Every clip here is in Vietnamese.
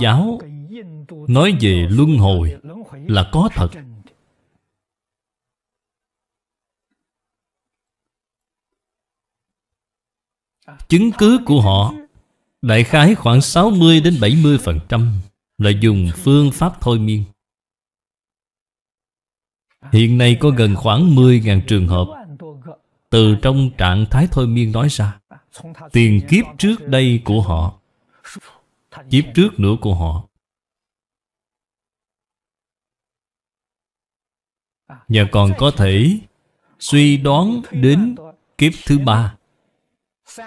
giáo nói về luân hồi là có thật. Chứng cứ của họ đại khái khoảng 60 đến 70% là dùng phương pháp thôi miên. Hiện nay có gần khoảng 10.000 trường hợp từ trong trạng thái thôi miên nói ra. Tiền kiếp trước đây của họ, kiếp trước nữa của họ. Và còn có thể suy đoán đến kiếp thứ 3,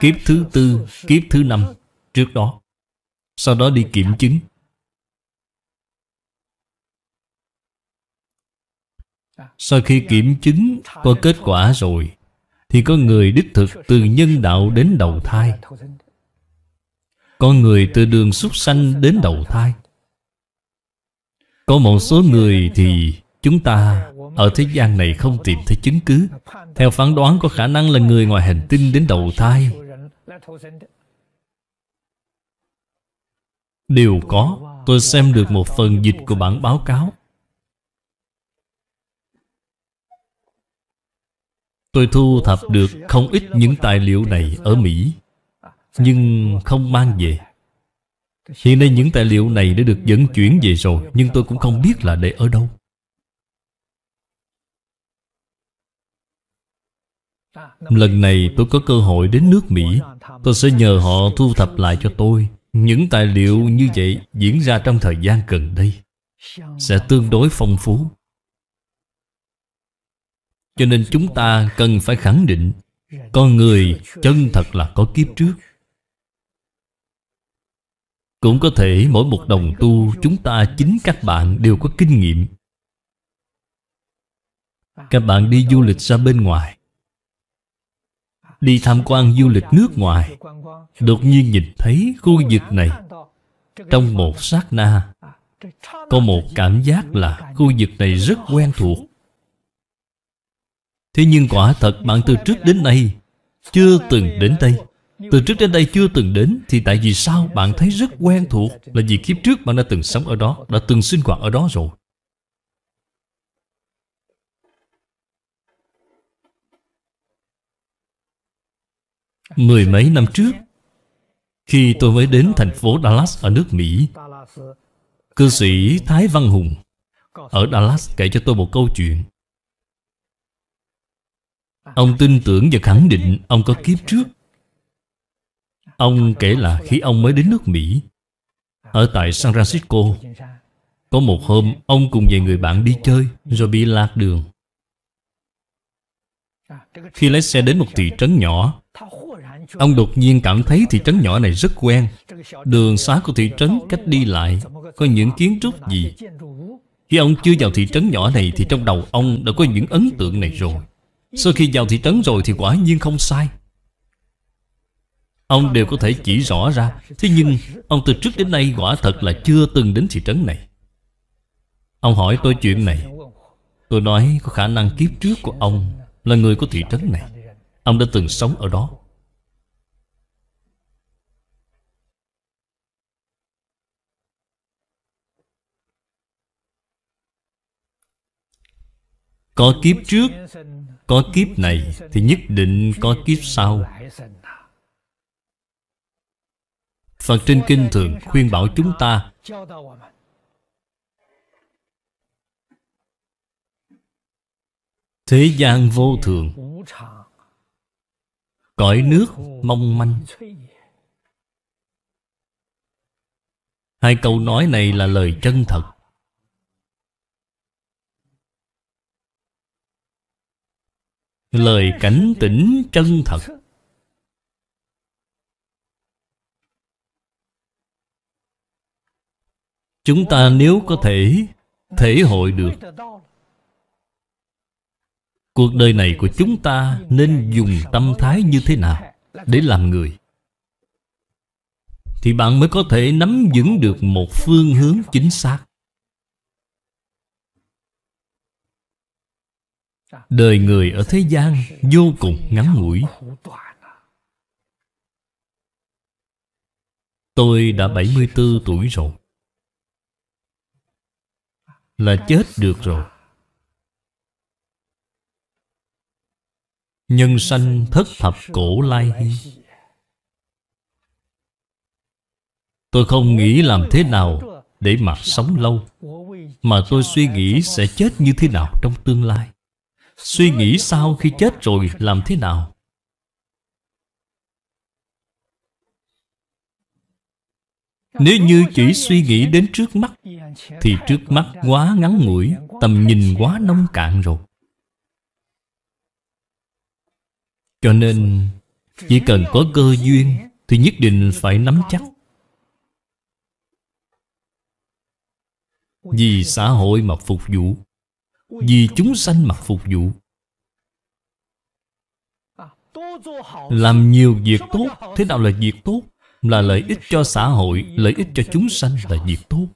kiếp thứ 4, kiếp thứ 5 trước đó. Sau đó đi kiểm chứng. Sau khi kiểm chứng có kết quả rồi thì có người đích thực từ nhân đạo đến đầu thai, có người từ đường súc sanh đến đầu thai. Có một số người thì chúng ta ở thế gian này không tìm thấy chứng cứ, theo phán đoán có khả năng là người ngoài hành tinh đến đầu thai. Đều có. Tôi xem được một phần dịch của bản báo cáo. Tôi thu thập được không ít những tài liệu này ở Mỹ, nhưng không mang về. Hiện nay những tài liệu này đã được dẫn chuyển về rồi, nhưng tôi cũng không biết là để ở đâu. Lần này tôi có cơ hội đến nước Mỹ, tôi sẽ nhờ họ thu thập lại cho tôi. Những tài liệu như vậy diễn ra trong thời gian gần đây sẽ tương đối phong phú. Cho nên chúng ta cần phải khẳng định con người chân thật là có kiếp trước. Cũng có thể mỗi một đồng tu chúng ta, chính các bạn đều có kinh nghiệm. Các bạn đi du lịch ra bên ngoài, đi tham quan du lịch nước ngoài, đột nhiên nhìn thấy khu vực này, trong một sát na có một cảm giác là khu vực này rất quen thuộc. Thế nhưng quả thật bạn từ trước đến nay chưa từng đến đây. Từ trước đến đây chưa từng đến thì tại vì sao bạn thấy rất quen thuộc? Là vì kiếp trước bạn đã từng sống ở đó, đã từng sinh hoạt ở đó rồi. Mười mấy năm trước, khi tôi mới đến thành phố Dallas ở nước Mỹ, cư sĩ Thái Văn Hùng ở Dallas kể cho tôi một câu chuyện. Ông tin tưởng và khẳng định ông có kiếp trước. Ông kể là khi ông mới đến nước Mỹ, ở tại San Francisco, có một hôm ông cùng vài người bạn đi chơi rồi bị lạc đường. Khi lái xe đến một thị trấn nhỏ, ông đột nhiên cảm thấy thị trấn nhỏ này rất quen. Đường xá của thị trấn, cách đi lại, có những kiến trúc gì. Khi ông chưa vào thị trấn nhỏ này thì trong đầu ông đã có những ấn tượng này rồi. Sau khi vào thị trấn rồi thì quả nhiên không sai, ông đều có thể chỉ rõ ra. Thế nhưng ông từ trước đến nay quả thật là chưa từng đến thị trấn này. Ông hỏi tôi chuyện này. Tôi nói có khả năng kiếp trước của ông là người của thị trấn này, ông đã từng sống ở đó. Có kiếp trước, có kiếp này thì nhất định có kiếp sau. Phật trên kinh thường khuyên bảo chúng ta thế gian vô thường, cõi nước mong manh. Hai câu nói này là lời chân thật. Lời cảnh tỉnh chân thật. Chúng ta nếu có thể thể hội được, cuộc đời này của chúng ta nên dùng tâm thái như thế nào để làm người, thì bạn mới có thể nắm vững được một phương hướng chính xác. Đời người ở thế gian vô cùng ngắn ngủi. Tôi đã 74 tuổi rồi. là chết được rồi. Nhân sanh thất thập cổ lai hy. Tôi không nghĩ làm thế nào để mà sống lâu, mà tôi suy nghĩ sẽ chết như thế nào trong tương lai, suy nghĩ sau khi chết rồi làm thế nào. Nếu như chỉ suy nghĩ đến trước mắt, thì trước mắt quá ngắn ngủi, tầm nhìn quá nông cạn rồi. Cho nên chỉ cần có cơ duyên thì nhất định phải nắm chắc. Vì xã hội mà phục vụ, vì chúng sanh mà phục vụ, làm nhiều việc tốt. Thế nào là việc tốt? Là lợi ích cho xã hội, lợi ích cho chúng sanh là việc tốt.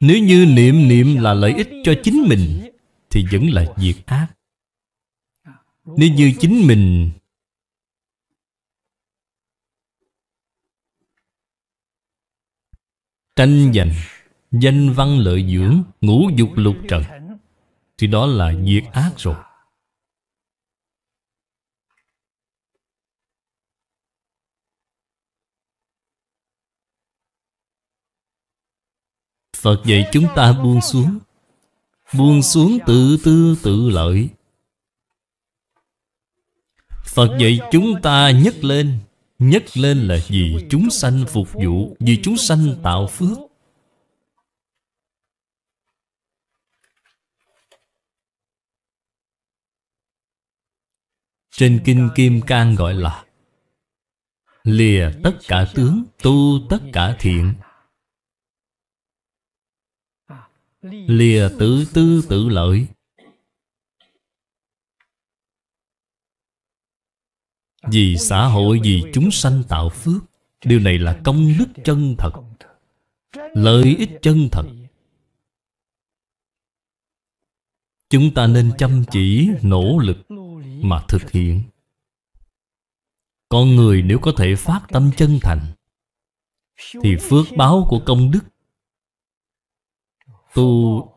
Nếu như niệm niệm là lợi ích cho chính mình thì vẫn là việc ác. Nếu như chính mình tranh giành, danh văn lợi dưỡng, ngũ dục lục trần, thì đó là việc ác rồi. Phật dạy chúng ta buông xuống. Buông xuống tự tư tự lợi. Phật dạy chúng ta nhấc lên. Nhấc lên là vì chúng sanh phục vụ, vì chúng sanh tạo phước. Trên Kinh Kim Cang gọi là lìa tất cả tướng, tu tất cả thiện. Lìa tự tư tự lợi. Vì xã hội, vì chúng sanh tạo phước. Điều này là công đức chân thật, lợi ích chân thật. Chúng ta nên chăm chỉ, nỗ lực mà thực hiện. Con người nếu có thể phát tâm chân thành thì phước báo của công đức tu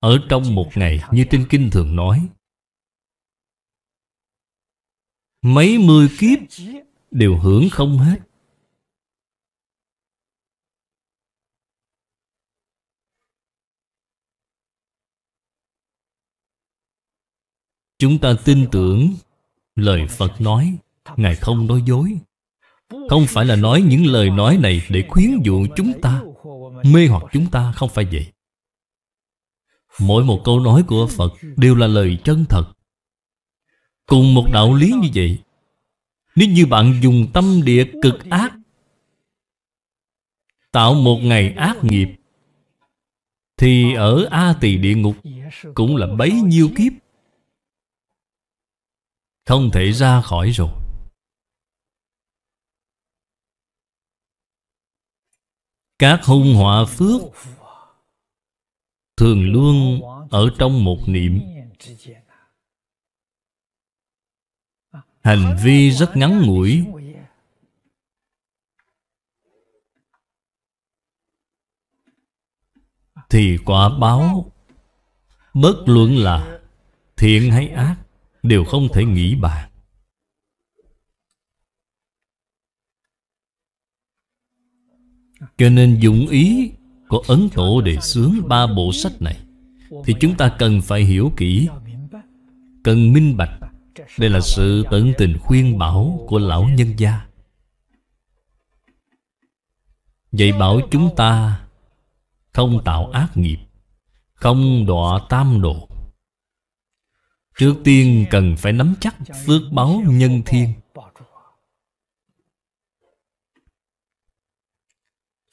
ở trong một ngày, như trên kinh thường nói, mấy mươi kiếp đều hưởng không hết. Chúng ta tin tưởng lời Phật nói, Ngài không nói dối. Không phải là nói những lời nói này để khuyến dụ chúng ta, mê hoặc chúng ta, không phải vậy. Mỗi một câu nói của Phật đều là lời chân thật. Cùng một đạo lý như vậy, nếu như bạn dùng tâm địa cực ác tạo một ngày ác nghiệp, thì ở A Tỳ địa ngục cũng là bấy nhiêu kiếp, không thể ra khỏi rồi. Các hung họa phước thường luôn ở trong một niệm. Hành vi rất ngắn ngủi, thì quả báo, bất luận là thiện hay ác, đều không thể nghĩ bàn. Cho nên dụng ý của Ấn Tổ Đề Xướng 3 bộ sách này thì chúng ta cần phải hiểu kỹ, cần minh bạch. Đây là sự tận tình khuyên bảo của lão nhân gia, dạy bảo chúng ta không tạo ác nghiệp, không đọa tam độ. Trước tiên cần phải nắm chắc phước báo nhân thiên.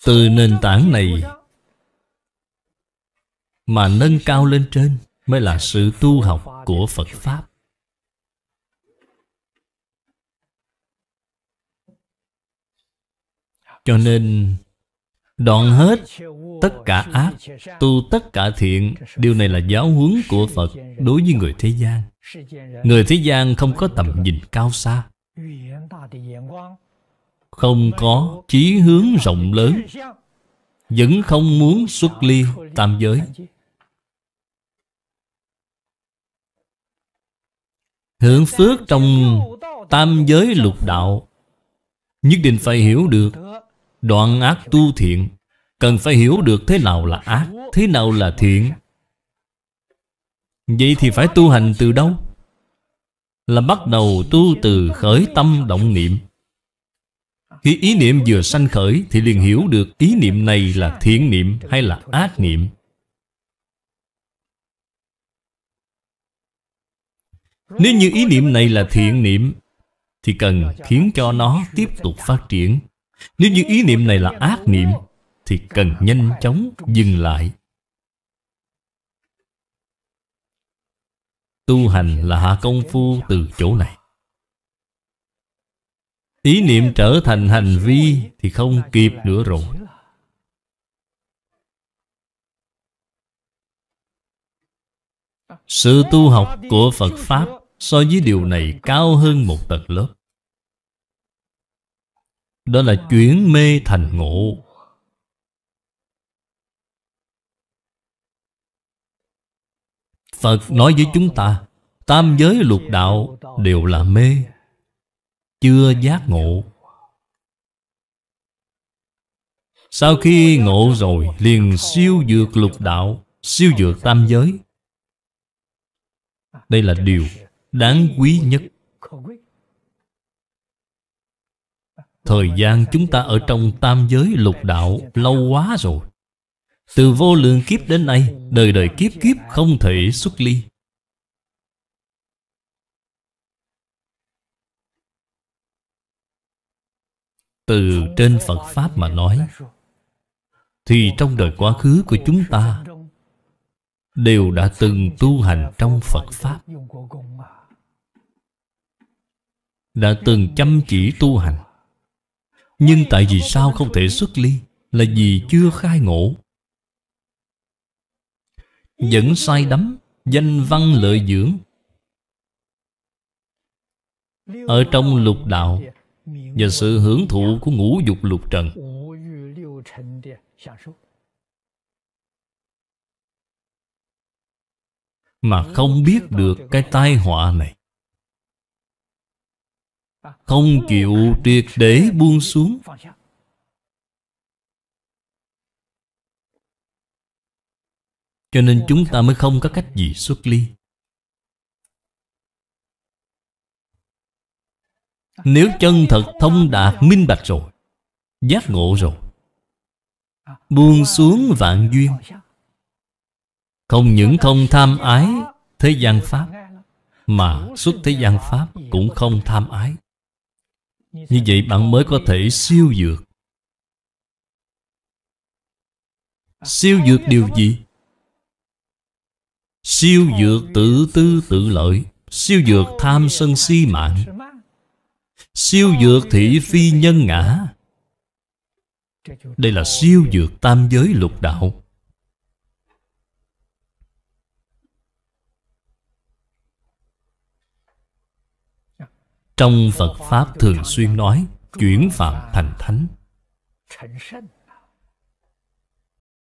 Từ nền tảng này mà nâng cao lên trên mới là sự tu học của Phật Pháp. Cho nên đoạn hết tất cả ác, tu tất cả thiện. Điều này là giáo huấn của Phật đối với người thế gian. Người thế gian không có tầm nhìn cao xa, không có chí hướng rộng lớn, vẫn không muốn xuất ly tam giới. Hưởng phước trong tam giới lục đạo, nhất định phải hiểu được đoạn ác tu thiện. Cần phải hiểu được thế nào là ác, thế nào là thiện. Vậy thì phải tu hành từ đâu? Là bắt đầu tu từ khởi tâm động niệm. Khi ý niệm vừa sanh khởi thì liền hiểu được ý niệm này là thiện niệm hay là ác niệm. Nếu như ý niệm này là thiện niệm thì cần khiến cho nó tiếp tục phát triển. Nếu như ý niệm này là ác niệm thì cần nhanh chóng dừng lại. Tu hành là hạ công phu từ chỗ này. Ý niệm trở thành hành vi thì không kịp nữa rồi. Sự tu học của Phật Pháp so với điều này cao hơn một tầng lớp. Đó là chuyển mê thành ngộ. Phật nói với chúng ta, tam giới lục đạo đều là mê, chưa giác ngộ. Sau khi ngộ rồi, liền siêu vượt lục đạo, siêu vượt tam giới. Đây là điều đáng quý nhất. Thời gian chúng ta ở trong tam giới lục đạo lâu quá rồi. Từ vô lượng kiếp đến nay, đời đời kiếp kiếp không thể xuất ly. Từ trên Phật Pháp mà nói, thì trong đời quá khứ của chúng ta đều đã từng tu hành trong Phật Pháp, đã từng chăm chỉ tu hành. Nhưng tại vì sao không thể xuất ly? Là vì chưa khai ngộ, vẫn sai đắm danh văn lợi dưỡng, ở trong lục đạo và sự hưởng thụ của ngũ dục lục trần. Mà không biết được cái tai họa này, không chịu triệt để buông xuống. Cho nên chúng ta mới không có cách gì xuất ly. Nếu chân thật thông đạt minh bạch rồi, giác ngộ rồi, buông xuống vạn duyên, không những không tham ái thế gian pháp, mà xuất thế gian pháp cũng không tham ái. Như vậy bạn mới có thể siêu vượt. Siêu vượt điều gì? Siêu vượt tự tư tự lợi, siêu vượt tham sân si mạng, siêu vượt thị phi nhân ngã. Đây là siêu vượt tam giới lục đạo. Trong Phật Pháp thường xuyên nói chuyển phàm thành thánh.